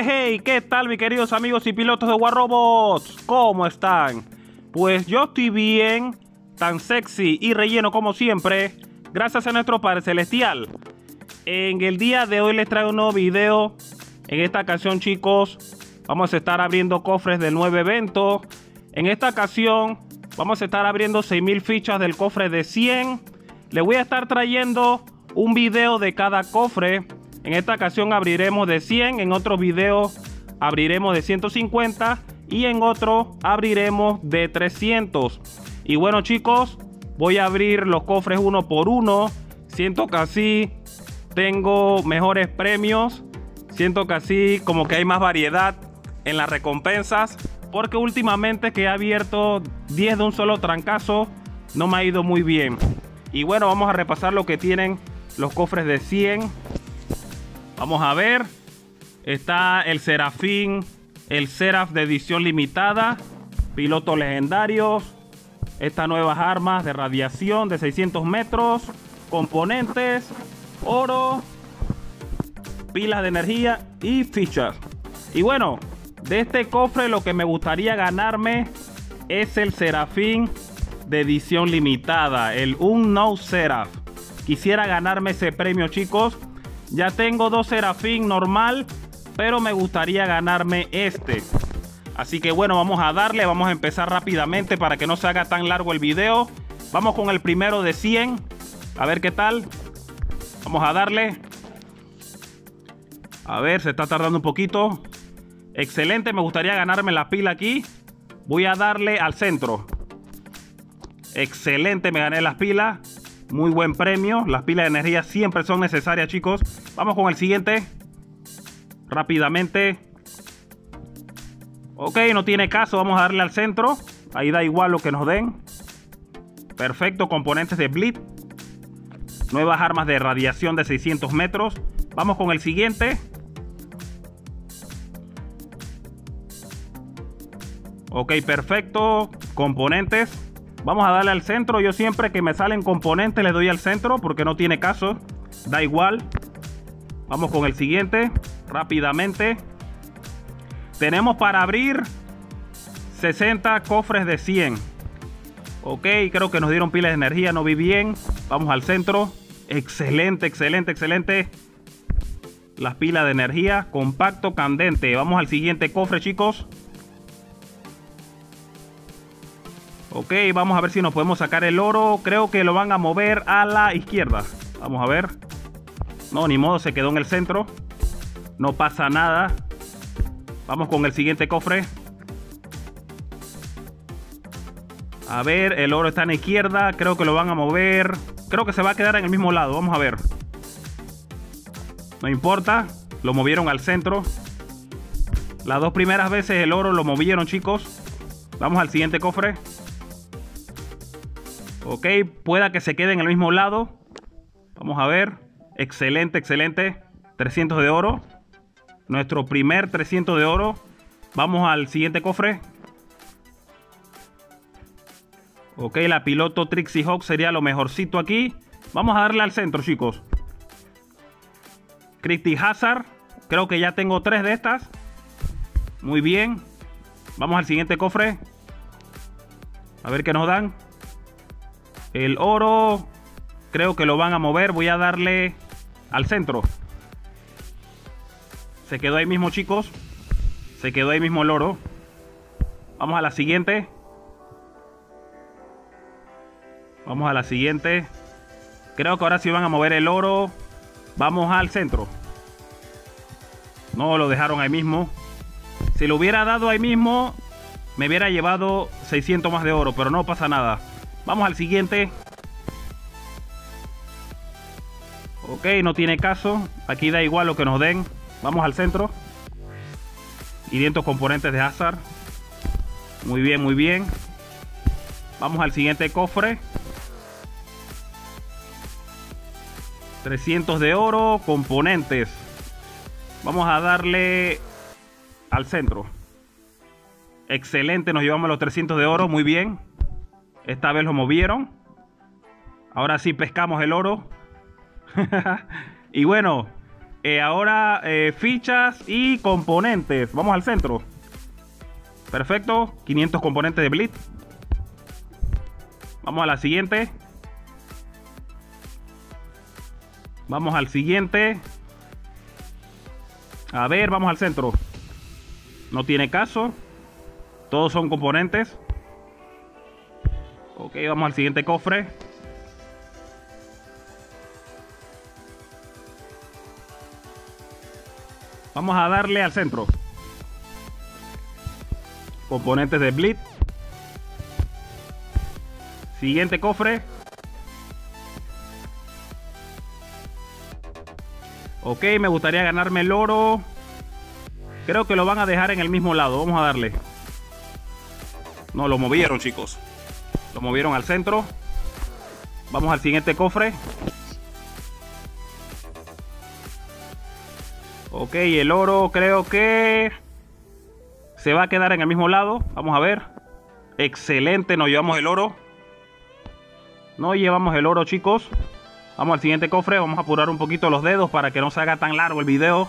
Hey, ¿qué tal, mis queridos amigos y pilotos de War Robots? ¿Cómo están? Pues yo estoy bien, tan sexy y relleno como siempre, gracias a nuestro Padre Celestial. En el día de hoy les traigo un nuevo video. En esta ocasión, chicos, vamos a estar abriendo cofres del nuevo evento. En esta ocasión vamos a estar abriendo 6.000 fichas del cofre de 100. Les voy a estar trayendo un video de cada cofre. En esta ocasión abriremos de 100, en otro video abriremos de 150 y en otro abriremos de 300. Y bueno, chicos, voy a abrir los cofres uno por uno. Siento que así tengo mejores premios. Siento que así como que hay más variedad en las recompensas. Porque últimamente que he abierto 10 de un solo trancazo, no me ha ido muy bien. Y bueno, vamos a repasar lo que tienen los cofres de 100. Vamos a ver. Está el Serafín, el Seraph de edición limitada, pilotos legendarios, estas nuevas armas de radiación de 600 metros, componentes, oro, pilas de energía y fichas. Y bueno, de este cofre lo que me gustaría ganarme es el Serafín de edición limitada, el Unknown Seraph. Quisiera ganarme ese premio, chicos. Ya tengo dos Serafín normal, pero me gustaría ganarme este. Así que bueno, vamos a darle, vamos a empezar rápidamente para que no se haga tan largo el video. Vamos con el primero de 100, a ver qué tal. Vamos a darle. A ver, se está tardando un poquito. Excelente, me gustaría ganarme la pila aquí. Voy a darle al centro. Excelente, me gané las pilas. Muy buen premio. Las pilas de energía siempre son necesarias, chicos. Vamos con el siguiente. Rápidamente. Ok, no tiene caso. Vamos a darle al centro. Ahí da igual lo que nos den. Perfecto, componentes de Blitz. Nuevas armas de radiación de 600 metros. Vamos con el siguiente. Ok, perfecto. Componentes. Vamos a darle al centro. Yo siempre que me salen componentes le doy al centro porque no tiene caso. Da igual. Vamos con el siguiente. Rápidamente. Tenemos para abrir 60 cofres de 100. Ok, creo que nos dieron pilas de energía. No vi bien. Vamos al centro. Excelente, excelente, excelente. Las pilas de energía. Compacto candente. Vamos al siguiente cofre, chicos. Ok, vamos a ver si nos podemos sacar el oro. Creo que lo van a mover a la izquierda. Vamos a ver. No, ni modo, se quedó en el centro. No pasa nada. Vamos con el siguiente cofre. A ver, el oro está en la izquierda. Creo que lo van a mover. Creo que se va a quedar en el mismo lado. Vamos a ver. No importa. Lo movieron al centro. Las dos primeras veces el oro lo movieron, chicos. Vamos al siguiente cofre. Ok, pueda que se quede en el mismo lado. Vamos a ver. Excelente, excelente. 300 de oro. Nuestro primer 300 de oro. Vamos al siguiente cofre. Ok, la piloto Trixie Hawk sería lo mejorcito aquí. Vamos a darle al centro, chicos. Christy Hazard. Creo que ya tengo 3 de estas. Muy bien. Vamos al siguiente cofre. A ver qué nos dan. El oro, creo que lo van a mover. Voy a darle al centro. Se quedó ahí mismo, chicos. Se quedó ahí mismo el oro. Vamos a la siguiente. Vamos a la siguiente. Creo que ahora sí van a mover el oro. Vamos al centro. No, lo dejaron ahí mismo. Si lo hubiera dado ahí mismo, me hubiera llevado 600 más de oro, pero no pasa nada. Vamos al siguiente. Ok, no tiene caso. Aquí da igual lo que nos den. Vamos al centro. 500 componentes de Hazard. Muy bien, muy bien. Vamos al siguiente cofre. 300 de oro, componentes. Vamos a darle al centro. Excelente, nos llevamos los 300 de oro. Muy bien. Esta vez lo movieron. Ahora sí pescamos el oro. Y bueno, Ahora fichas y componentes. Vamos al centro. Perfecto, 500 componentes de Blitz. Vamos a la siguiente. Vamos al siguiente. A ver, vamos al centro. No tiene caso. Todos son componentes. Ok, vamos al siguiente cofre. Vamos a darle al centro. Componentes de Blitz. Siguiente cofre. Ok, me gustaría ganarme el oro. Creo que lo van a dejar en el mismo lado. Vamos a darle. No, lo movieron, chicos. Lo movieron al centro. Vamos al siguiente cofre. Ok, el oro creo que se va a quedar en el mismo lado. Vamos a ver. Excelente, nos llevamos el oro. No llevamos el oro, chicos. Vamos al siguiente cofre. Vamos a apurar un poquito los dedos para que no se haga tan largo el video.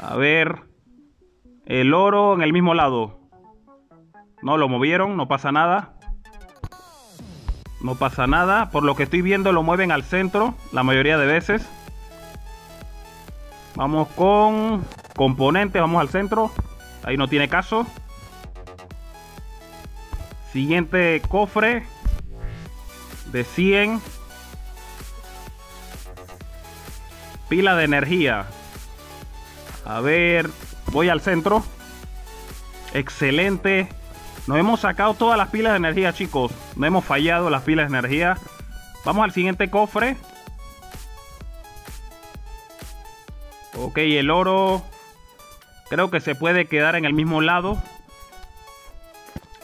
A ver. El oro en el mismo lado. No lo movieron, no pasa nada. No pasa nada. Por lo que estoy viendo lo mueven al centro la mayoría de veces. Vamos con componentes, vamos al centro. Ahí no tiene caso. Siguiente cofre. De 100. Pila de energía. A ver, voy al centro. Excelente. Nos hemos sacado todas las pilas de energía, chicos. No hemos fallado las pilas de energía. Vamos al siguiente cofre. Ok, el oro creo que se puede quedar en el mismo lado.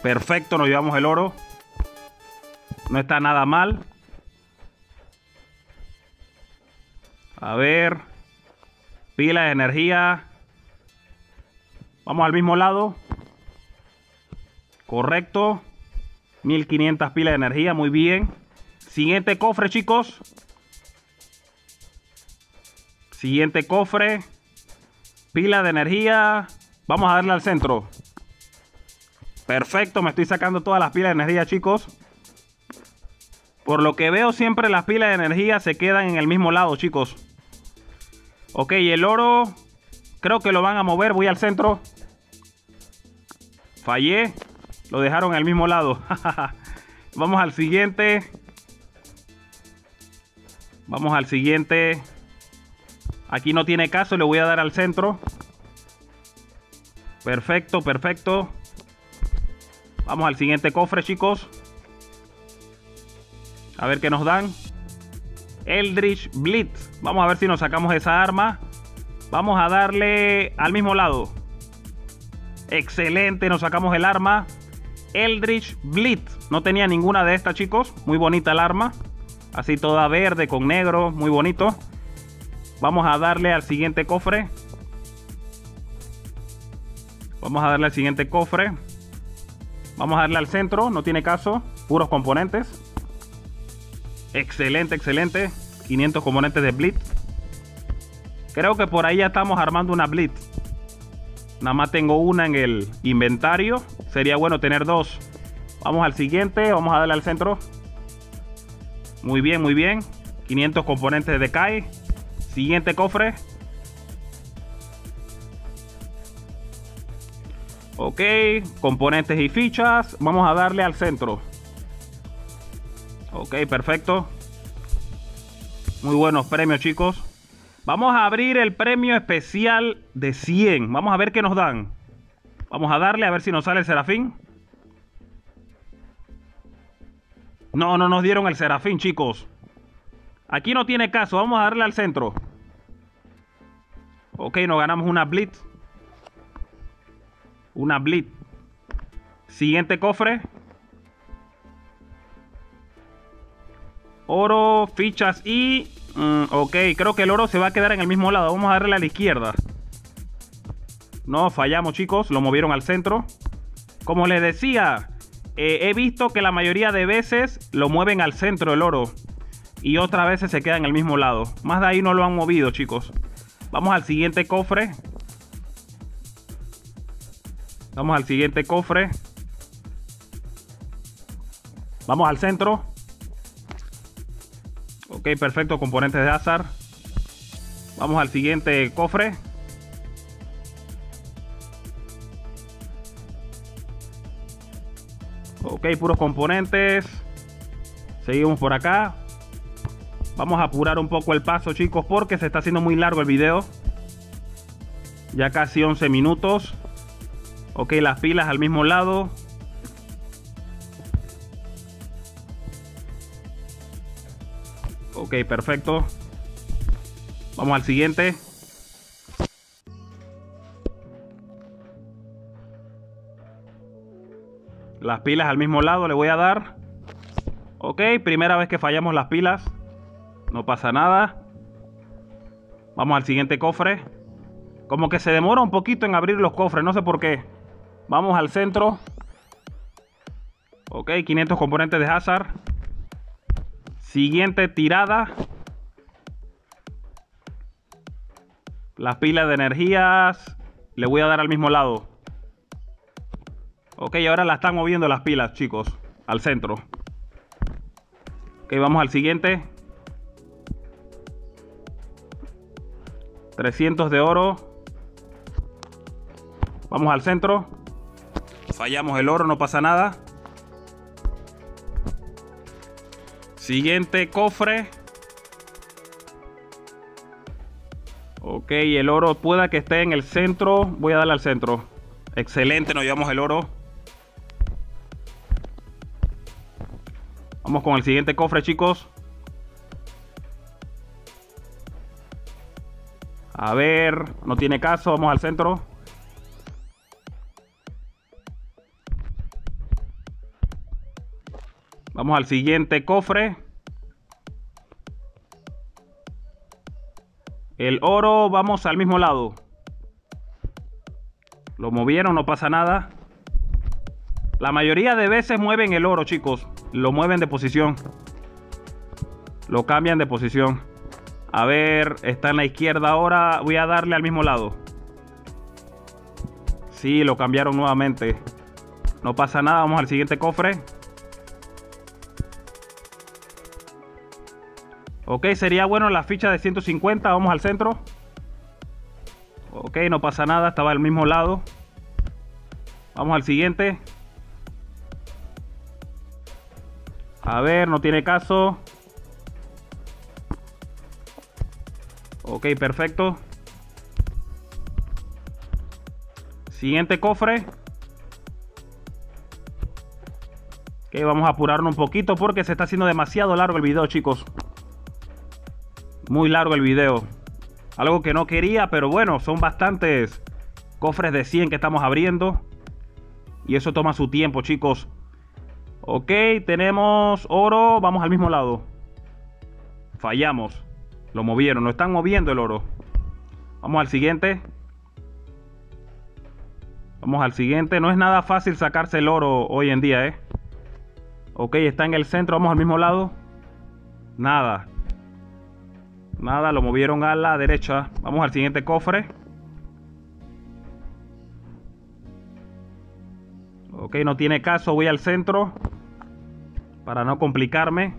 Perfecto, nos llevamos el oro. No está nada mal. A ver. Pila de energía. Vamos al mismo lado. Correcto. 1500 pilas de energía, muy bien. Siguiente cofre, chicos. Siguiente cofre. Pila de energía. Vamos a darle al centro. Perfecto, me estoy sacando todas las pilas de energía, chicos. Por lo que veo, siempre las pilas de energía se quedan en el mismo lado, chicos. Ok, el oro creo que lo van a mover. Voy al centro. Fallé. Lo dejaron al mismo lado. Vamos al siguiente. Vamos al siguiente. Aquí no tiene caso, le voy a dar al centro. Perfecto, perfecto. Vamos al siguiente cofre, chicos. A ver qué nos dan. Eldritch Blitz. Vamos a ver si nos sacamos esa arma. Vamos a darle al mismo lado. Excelente, nos sacamos el arma. Eldritch Blitz. No tenía ninguna de estas, chicos. Muy bonita el arma. Así toda verde con negro. Muy bonito. Vamos a darle al siguiente cofre. Vamos a darle al siguiente cofre. Vamos a darle al centro. No tiene caso. Puros componentes. Excelente, excelente. 500 componentes de Blitz. Creo que por ahí ya estamos armando una Blitz. Nada más tengo una en el inventario. Sería bueno tener dos. Vamos al siguiente. Vamos a darle al centro. Muy bien, muy bien. 500 componentes de CAI. Siguiente cofre. Ok, componentes y fichas. Vamos a darle al centro. Ok, perfecto. Muy buenos premios, chicos. Vamos a abrir el premio especial de 100. Vamos a ver qué nos dan. Vamos a darle a ver si nos sale el serafín. No, no nos dieron el serafín, chicos. Aquí no tiene caso. Vamos a darle al centro. Ok, nos ganamos una Blitz. Una Blitz. Siguiente cofre. Oro, fichas y... ok, creo que el oro se va a quedar en el mismo lado. Vamos a darle a la izquierda. No, fallamos, chicos. Lo movieron al centro. Como les decía, he visto que la mayoría de veces lo mueven al centro el oro. y otra vez se queda en el mismo lado. Más de ahí no lo han movido, chicos. Vamos al siguiente cofre. Vamos al siguiente cofre. Vamos al centro. Ok, perfecto, componentes de azar. Vamos al siguiente cofre. Ok, puros componentes. Seguimos por acá. Vamos a apurar un poco el paso, chicos, porque se está haciendo muy largo el video. Ya casi 11 minutos. Ok, las pilas al mismo lado. Ok, perfecto. Vamos al siguiente. Las pilas al mismo lado le voy a dar. Ok, primera vez que fallamos las pilas. No pasa nada. Vamos al siguiente cofre. Como que se demora un poquito en abrir los cofres, no sé por qué. Vamos al centro. Ok, 500 componentes de Hazard. Siguiente tirada. Las pilas de energías le voy a dar al mismo lado. Ok, ahora la están moviendo las pilas, chicos, al centro. Ok, vamos al siguiente. 300 de oro. Vamos al centro. Fallamos el oro, no pasa nada. Siguiente cofre. Ok, el oro pueda que esté en el centro. Voy a darle al centro. Excelente, nos llevamos el oro. Vamos con el siguiente cofre, chicos. A ver, no tiene caso, vamos al centro. Vamos al siguiente cofre. El oro, vamos al mismo lado. Lo movieron, no pasa nada. La mayoría de veces mueven el oro, chicos. Lo mueven de posición. Lo cambian de posición. A ver, está en la izquierda ahora. Voy a darle al mismo lado. Sí, lo cambiaron nuevamente. No pasa nada, vamos al siguiente cofre. Ok, sería bueno la ficha de 150. Vamos al centro. Ok, no pasa nada, estaba al mismo lado. Vamos al siguiente. A ver, no tiene caso. Ok, perfecto. Siguiente cofre. Ok, vamos a apurarnos un poquito porque se está haciendo demasiado largo el video, chicos. Muy largo el video. Algo que no quería, pero bueno, son bastantes cofres de 100 que estamos abriendo. Y eso toma su tiempo, chicos. Ok, tenemos oro. Vamos al mismo lado. Fallamos. Lo movieron, lo están moviendo el oro. Vamos al siguiente. Vamos al siguiente. No es nada fácil sacarse el oro hoy en día, ¿eh? Ok, está en el centro. Vamos al mismo lado. Nada. Nada, lo movieron a la derecha. Vamos al siguiente cofre. Ok, no tiene caso, voy al centro para no complicarme.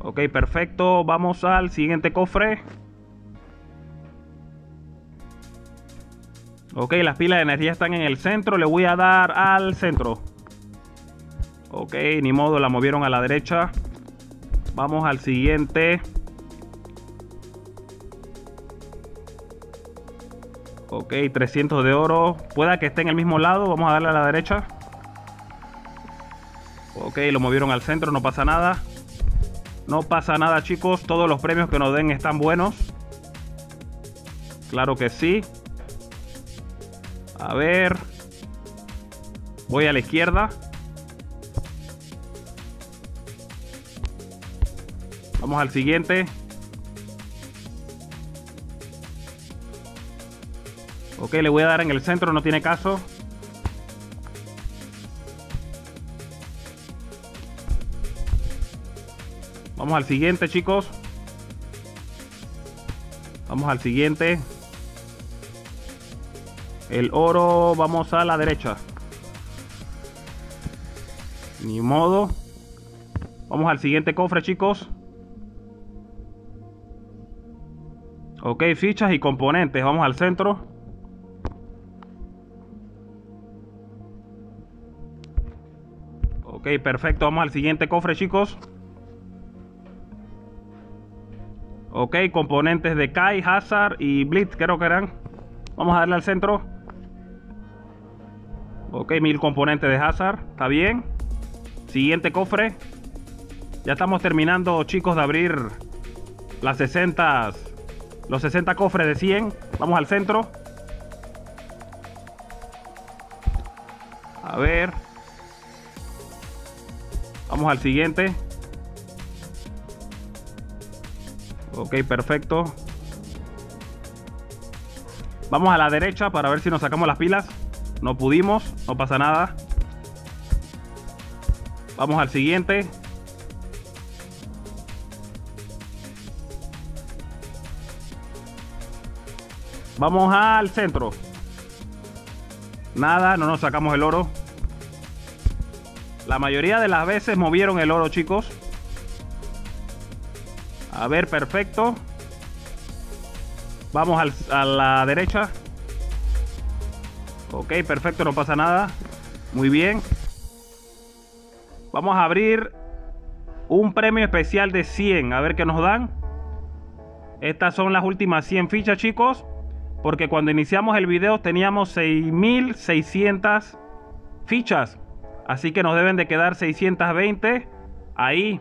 Ok, perfecto, vamos al siguiente cofre. Ok, las pilas de energía están en el centro, le voy a dar al centro. Ok, ni modo, la movieron a la derecha. Vamos al siguiente. Ok, 300 de oro. Pueda que esté en el mismo lado. Vamos a darle a la derecha. Ok, lo movieron al centro. No pasa nada. No pasa nada, chicos. Todos los premios que nos den están buenos. Claro que sí. A ver. Voy a la izquierda. Vamos al siguiente. Ok, le voy a dar en el centro, no tiene caso. Vamos al siguiente, chicos. Vamos al siguiente. El oro, vamos a la derecha. Ni modo. Vamos al siguiente cofre, chicos. Ok, fichas y componentes. Vamos al centro. Ok, perfecto. Vamos al siguiente cofre, chicos. Ok, componentes de CAI, Hazard y Blitz, creo que eran. Vamos a darle al centro. Ok, 1000 componentes de Hazard. Está bien. Siguiente cofre. Ya estamos terminando, chicos, de abrir las 60. Los 60 cofres de 100. Vamos al centro. A ver. Vamos al siguiente. Ok, perfecto. Vamos a la derecha para ver si nos sacamos las pilas. No pudimos, no pasa nada. Vamos al siguiente. Vamos al centro. Nada, no nos sacamos el oro. La mayoría de las veces movieron el oro, chicos. A ver, perfecto. Vamos a la derecha. Ok, perfecto, no pasa nada. Muy bien. Vamos a abrir un premio especial de 100. A ver qué nos dan. Estas son las últimas 100 fichas, chicos. Porque cuando iniciamos el video teníamos 6600 fichas. Así que nos deben de quedar 620 ahí.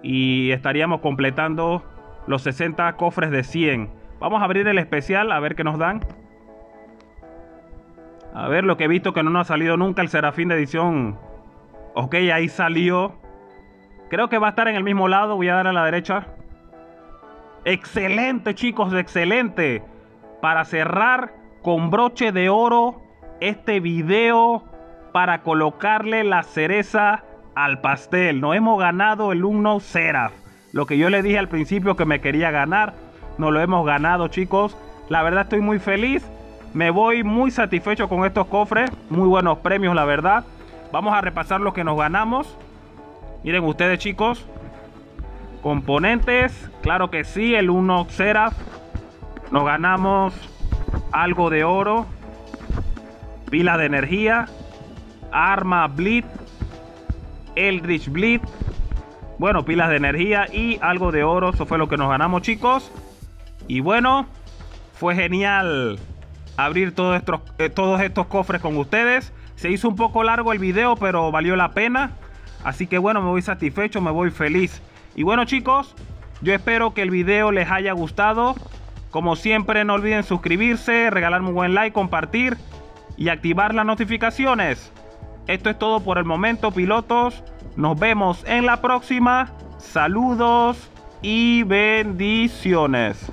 Y estaríamos completando los 60 cofres de 100. Vamos a abrir el especial a ver qué nos dan. A ver, lo que he visto que no nos ha salido nunca, el Serafín de edición. Ok, ahí salió. Creo que va a estar en el mismo lado. Voy a dar a la derecha. Excelente, chicos, excelente. Para cerrar con broche de oro este video, para colocarle la cereza al pastel. Nos hemos ganado el Uno Seraph. Lo que yo le dije al principio que me quería ganar, nos lo hemos ganado, chicos. La verdad estoy muy feliz. Me voy muy satisfecho con estos cofres. Muy buenos premios, la verdad. Vamos a repasar lo que nos ganamos. Miren ustedes, chicos. Componentes. Claro que sí, el Uno Seraph. Nos ganamos algo de oro. Pilas de energía. Arma Blitz. Eldritch Blitz, bueno, pilas de energía y algo de oro. Eso fue lo que nos ganamos, chicos. Y bueno, fue genial abrir todos estos cofres con ustedes. Se hizo un poco largo el video, pero valió la pena. Así que bueno, me voy satisfecho, me voy feliz. Y bueno, chicos, yo espero que el video les haya gustado. Como siempre, no olviden suscribirse, regalarme un buen like, compartir y activar las notificaciones. Esto es todo por el momento, pilotos. Nos vemos en la próxima. Saludos y bendiciones.